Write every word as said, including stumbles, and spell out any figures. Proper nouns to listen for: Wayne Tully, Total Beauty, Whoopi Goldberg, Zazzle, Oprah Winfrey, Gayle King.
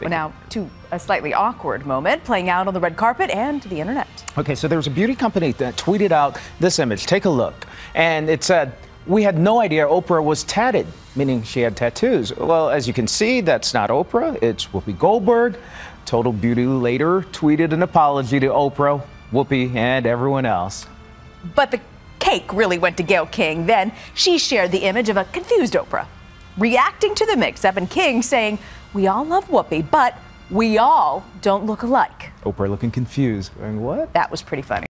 Well, now to a slightly awkward moment playing out on the red carpet and the internet. Okay, so there was a beauty company that tweeted out this image. Take a look. And it said, "We had no idea Oprah was tatted," meaning she had tattoos. Well, as you can see, that's not Oprah. It's Whoopi Goldberg. Total Beauty later tweeted an apology to Oprah, Whoopi, and everyone else. But the cake really went to Gayle King. Then she shared the image of a confused Oprah reacting to the mix-up, and King saying, "We all love Whoopi, but we all don't look alike." Oprah looking confused. I mean, what? That was pretty funny.